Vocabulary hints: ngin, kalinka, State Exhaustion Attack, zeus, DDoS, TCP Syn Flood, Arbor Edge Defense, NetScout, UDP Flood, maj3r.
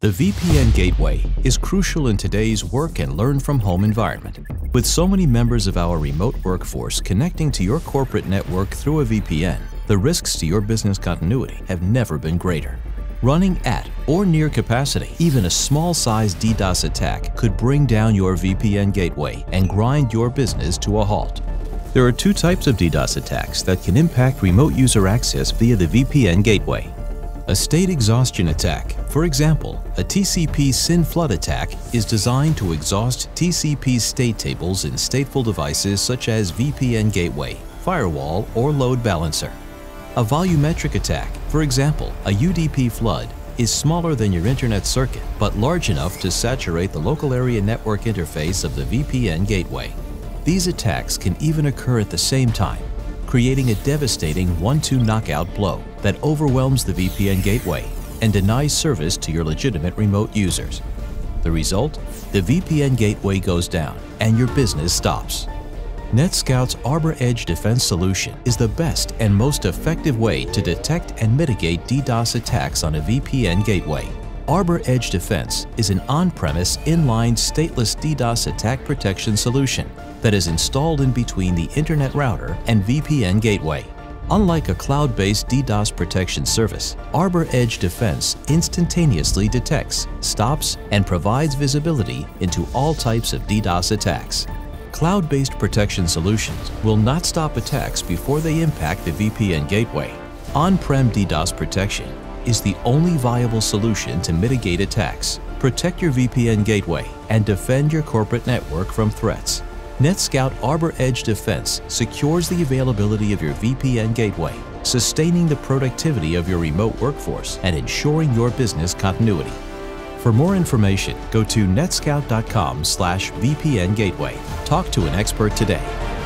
The VPN gateway is crucial in today's work and learn from home environment. With so many members of our remote workforce connecting to your corporate network through a VPN, the risks to your business continuity have never been greater. Running at or near capacity, even a small-sized DDoS attack could bring down your VPN gateway and grind your business to a halt. There are two types of DDoS attacks that can impact remote user access via the VPN gateway. A state exhaustion attack, for example, a TCP Syn Flood attack, is designed to exhaust TCP state tables in stateful devices such as VPN gateway, firewall, or load balancer. A volumetric attack, for example, a UDP flood, is smaller than your internet circuit but large enough to saturate the local area network interface of the VPN gateway. These attacks can even occur at the same time, creating a devastating one-two knockout blow that overwhelms the VPN gateway and denies service to your legitimate remote users. The result? The VPN gateway goes down and your business stops. NetScout's Arbor Edge Defense solution is the best and most effective way to detect and mitigate DDoS attacks on a VPN gateway. Arbor Edge Defense is an on-premise, inline, stateless DDoS attack protection solution that is installed in between the internet router and VPN gateway. Unlike a cloud-based DDoS protection service, Arbor Edge Defense instantaneously detects, stops, and provides visibility into all types of DDoS attacks. Cloud-based protection solutions will not stop attacks before they impact the VPN gateway. On-prem DDoS protection is the only viable solution to mitigate attacks, protect your VPN gateway, and defend your corporate network from threats. NetScout Arbor Edge Defense secures the availability of your VPN gateway, sustaining the productivity of your remote workforce and ensuring your business continuity. For more information, go to netscout.com/VPN gateway. Talk to an expert today.